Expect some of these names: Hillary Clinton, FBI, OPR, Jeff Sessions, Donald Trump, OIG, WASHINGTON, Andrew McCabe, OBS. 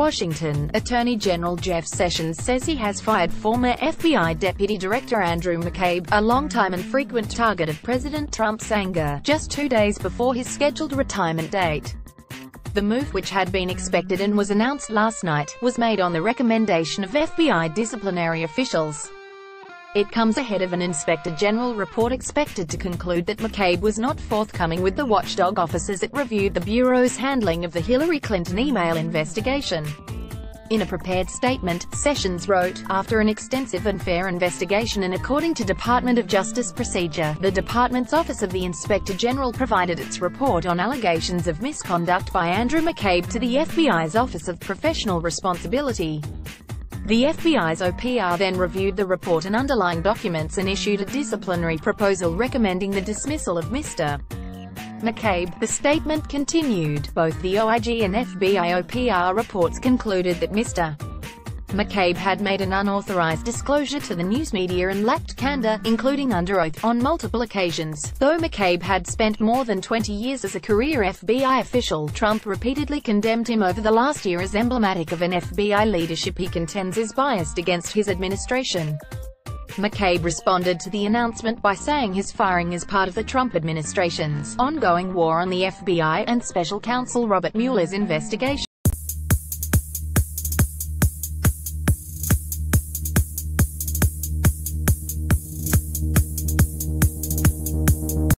Washington, Attorney General Jeff Sessions says he has fired former FBI Deputy Director Andrew McCabe, a longtime and frequent target of President Trump's anger, just 2 days before his scheduled retirement date. The move, which had been expected and was announced last night, was made on the recommendation of FBI disciplinary officials. It comes ahead of an Inspector General report expected to conclude that McCabe was not forthcoming with the watchdog officers that reviewed the Bureau's handling of the Hillary Clinton email investigation. In a prepared statement, Sessions wrote, "After an extensive and fair investigation and according to Department of Justice procedure, the Department's Office of the Inspector General provided its report on allegations of misconduct by Andrew McCabe to the FBI's Office of Professional Responsibility. The FBI's OPR then reviewed the report and underlying documents and issued a disciplinary proposal recommending the dismissal of Mr. McCabe." The statement continued, both the OIG and FBI OPR reports concluded that Mr. McCabe had made an unauthorized disclosure to the news media and lacked candor, including under oath, on multiple occasions. Though McCabe had spent more than 20 years as a career FBI official, Trump repeatedly condemned him over the last year as emblematic of an FBI leadership he contends is biased against his administration. McCabe responded to the announcement by saying his firing is part of the Trump administration's ongoing war on the FBI and special counsel Robert Mueller's investigation.